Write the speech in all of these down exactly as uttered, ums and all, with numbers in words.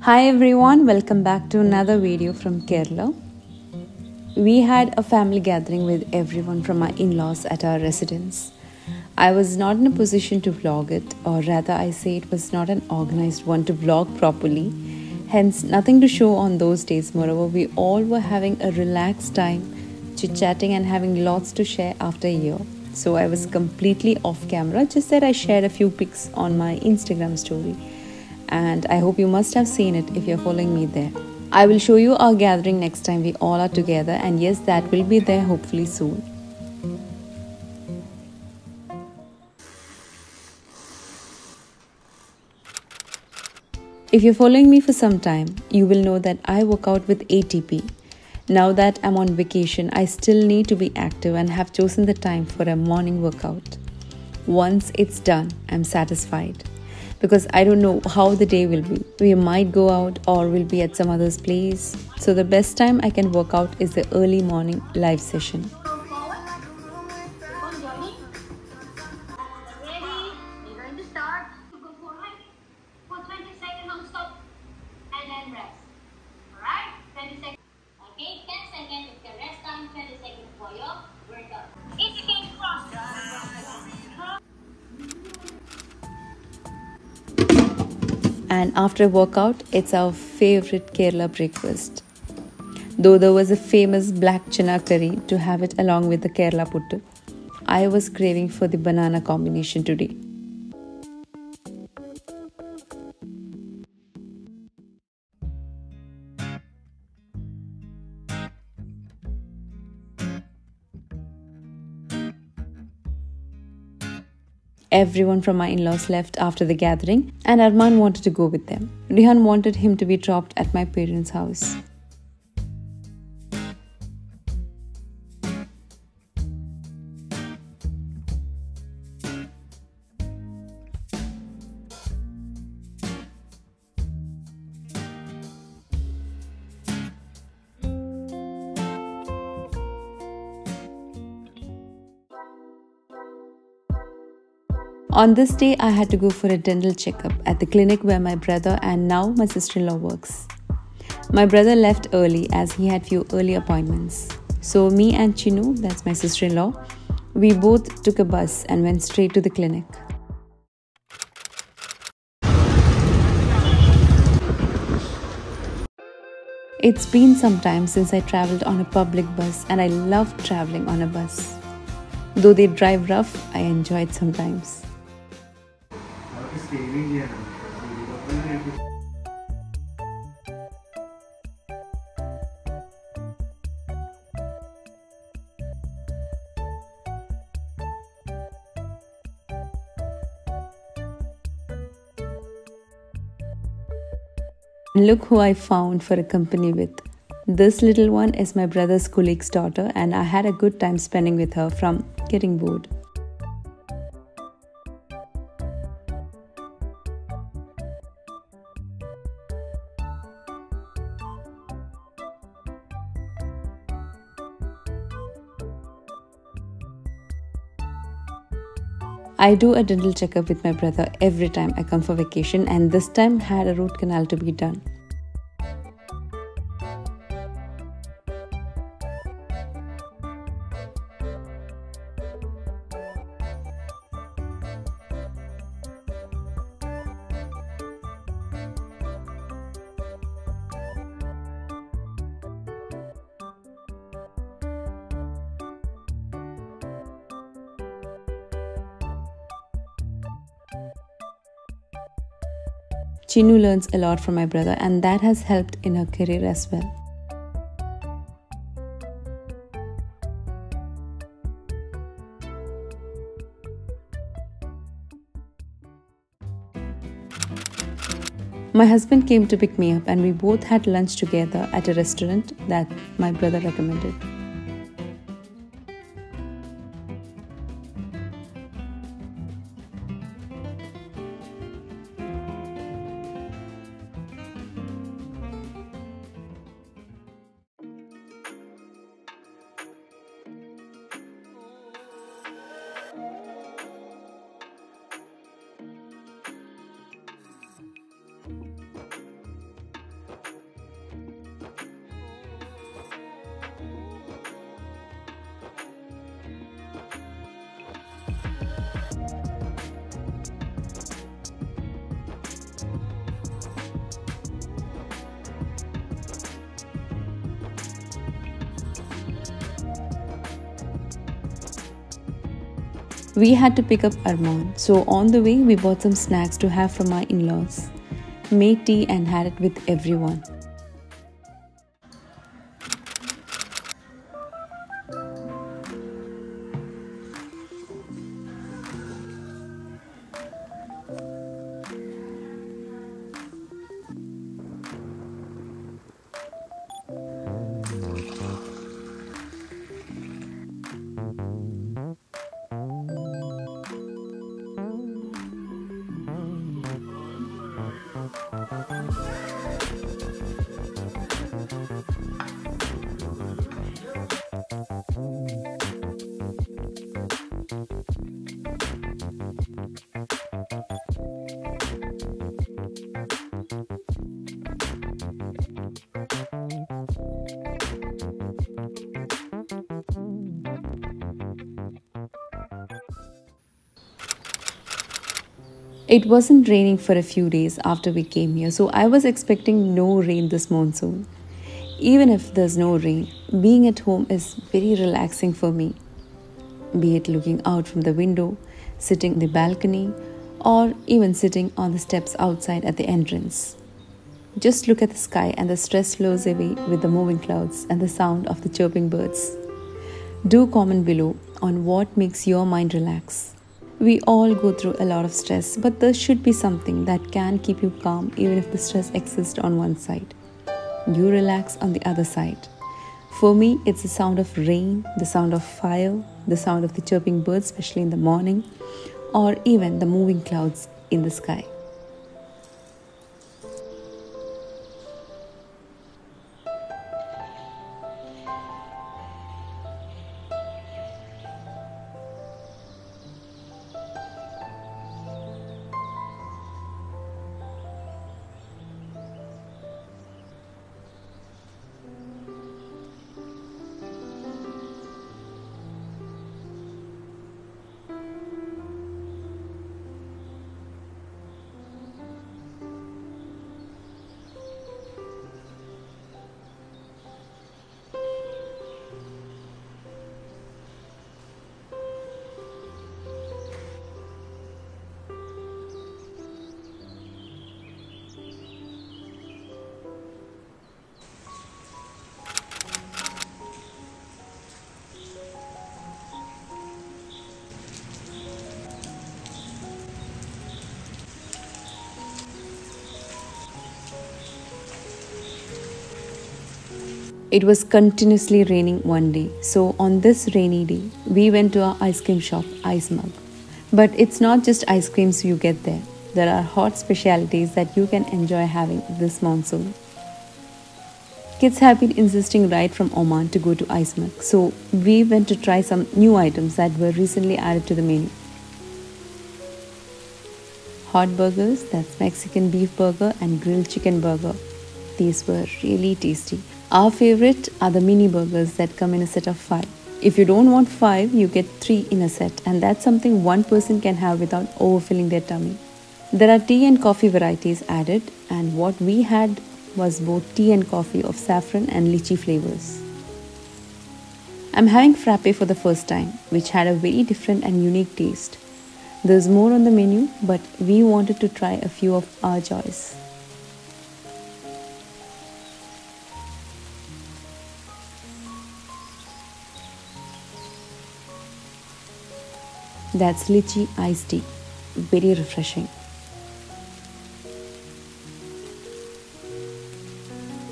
Hi everyone, welcome back to another video from Kerala. We had a family gathering with everyone from our in-laws at our residence. I was not in a position to vlog it, or rather I say it was not an organized one to vlog properly. Hence, nothing to show on those days. Moreover, we all were having a relaxed time, chit-chatting and having lots to share after a year. So I was completely off camera, just that I shared a few pics on my Instagram story. And I hope you must have seen it if you're following me there. I will show you our gathering next time we all are together, and yes, that will be there hopefully soon. If you're following me for some time, you will know that I work out with A T P. Now that I'm on vacation, I still need to be active and have chosen the time for a morning workout. Once it's done, I'm satisfied. Because I don't know how the day will be. We might go out or we'll be at some other's place. So the best time I can work out is the early morning live session. And after a workout, it's our favorite Kerala breakfast. Though there was a famous black chana curry to have it along with the Kerala puttu, I was craving for the banana combination today. Everyone from my in-laws left after the gathering and Arman wanted to go with them. Rehan wanted him to be dropped at my parents' house. On this day, I had to go for a dental checkup at the clinic where my brother and now my sister-in-law works. My brother left early as he had few early appointments. So me and Chinnu, that's my sister-in-law, we both took a bus and went straight to the clinic. It's been some time since I traveled on a public bus and I love traveling on a bus. Though they drive rough, I enjoy it sometimes. And look who I found for a company with. This little one is my brother's colleague's daughter, and I had a good time spending with her from getting bored. I do a dental checkup with my brother every time I come for vacation, and this time had a root canal to be done. Chinnu learns a lot from my brother, and that has helped in her career as well. My husband came to pick me up and we both had lunch together at a restaurant that my brother recommended. We had to pick up Arman, so on the way we bought some snacks to have from our in-laws. Made tea and had it with everyone. It wasn't raining for a few days after we came here, so I was expecting no rain this monsoon. Even if there's no rain, being at home is very relaxing for me. Be it looking out from the window, sitting on the balcony, or even sitting on the steps outside at the entrance. Just look at the sky and the stress flows away with the moving clouds and the sound of the chirping birds. Do comment below on what makes your mind relax. We all go through a lot of stress, but there should be something that can keep you calm even if the stress exists on one side. You relax on the other side. For me, it's the sound of rain, the sound of fire, the sound of the chirping birds, especially in the morning, or even the moving clouds in the sky. It was continuously raining one day, so on this rainy day, we went to our ice cream shop, Ice Mug. But it's not just ice creams you get there. There are hot specialities that you can enjoy having this monsoon. Kids have been insisting right from Oman to go to Ice Mug, so we went to try some new items that were recently added to the menu. Hot burgers, that's Mexican beef burger and grilled chicken burger. These were really tasty. Our favorite are the mini burgers that come in a set of five. If you don't want five, you get three in a set, and that's something one person can have without overfilling their tummy. There are tea and coffee varieties added, and what we had was both tea and coffee of saffron and lychee flavors. I'm having frappe for the first time, which had a very different and unique taste. There's more on the menu, but we wanted to try a few of our choice. That's lychee iced tea. Very refreshing.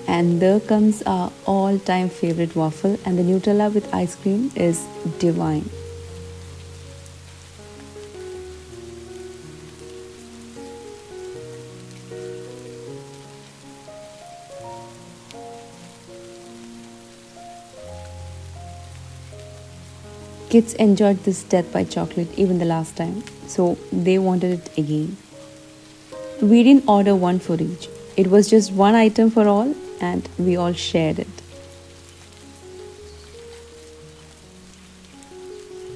And there comes our all-time favorite waffle, and the Nutella with ice cream is divine. Kids enjoyed this death by chocolate even the last time, so they wanted it again. We didn't order one for each. It was just one item for all, and we all shared it.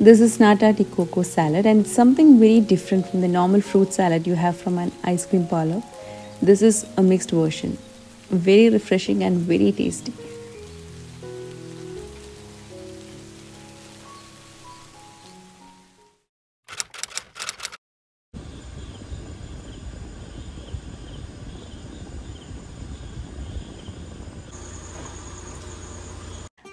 This is nata di coco salad, and it's something very different from the normal fruit salad you have from an ice cream parlor. This is a mixed version. Very refreshing and very tasty.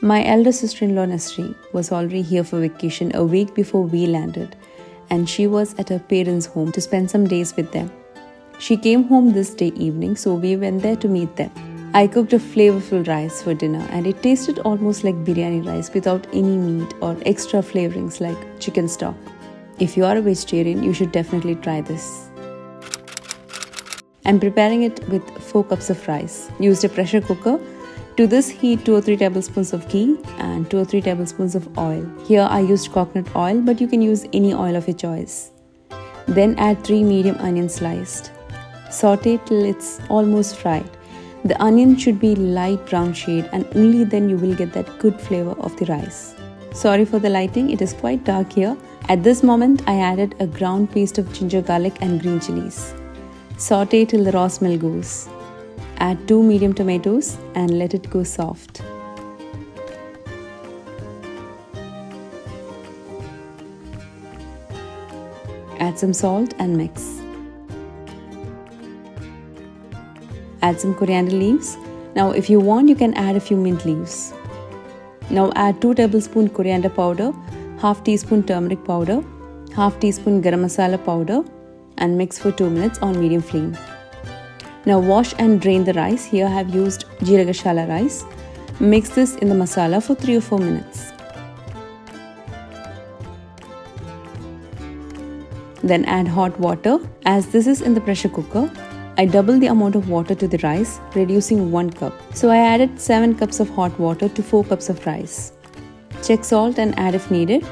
My elder sister-in-law Nasri was already here for vacation a week before we landed, and she was at her parents' home to spend some days with them. She came home this day evening, so we went there to meet them. I cooked a flavorful rice for dinner, and it tasted almost like biryani rice without any meat or extra flavorings like chicken stock. If you are a vegetarian, you should definitely try this. I'm preparing it with four cups of rice. Used a pressure cooker. To this heat two or three tablespoons of ghee and two or three tablespoons of oil. Here I used coconut oil, but you can use any oil of your choice. Then add three medium onions sliced. Saute till it's almost fried. The onion should be light brown shade, and only then you will get that good flavor of the rice. Sorry for the lighting, it is quite dark here. At this moment I added a ground paste of ginger, garlic and green chilies. Saute till the raw smell goes. Add two medium tomatoes and let it go soft. Add some salt and mix. Add some coriander leaves. Now if you want, you can add a few mint leaves. Now add two tablespoons coriander powder, half teaspoon turmeric powder, half teaspoon garam masala powder, and mix for two minutes on medium flame. Now wash and drain the rice. Here I have used Jiragashala rice. Mix this in the masala for three or four minutes. Then add hot water. As this is in the pressure cooker, I double the amount of water to the rice, reducing one cup. So I added seven cups of hot water to four cups of rice. Check salt and add if needed.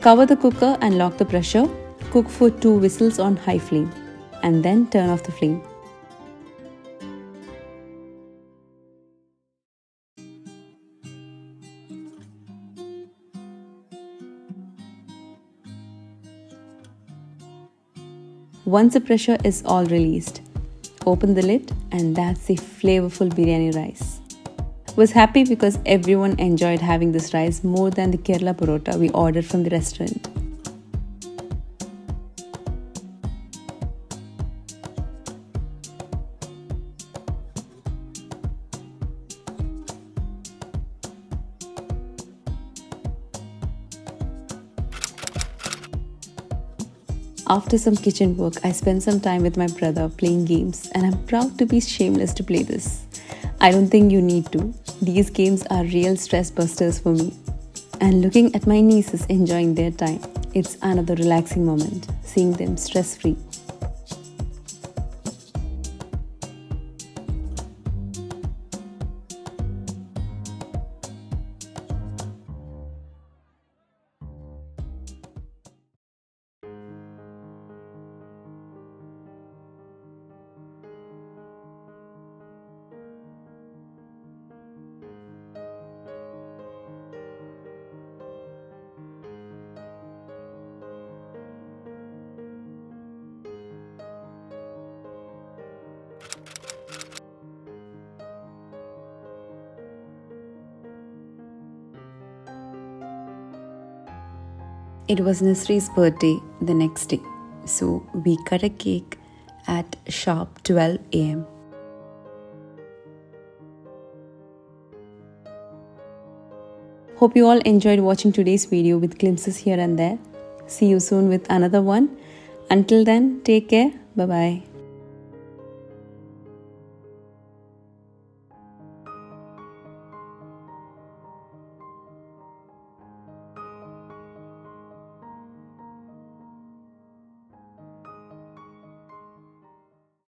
Cover the cooker and lock the pressure. Cook for two whistles on high flame, and then turn off the flame. Once the pressure is all released, open the lid, and that's the flavorful biryani rice. Was happy because everyone enjoyed having this rice more than the Kerala parotta we ordered from the restaurant. After some kitchen work, I spent some time with my brother playing games, and I'm proud to be shameless to play this. I don't think you need to. These games are real stress busters for me. And looking at my nieces enjoying their time, it's another relaxing moment, seeing them stress-free. It was Nasri's birthday the next day, so we cut a cake at sharp twelve A M Hope you all enjoyed watching today's video with glimpses here and there. See you soon with another one. Until then, take care. Bye-bye.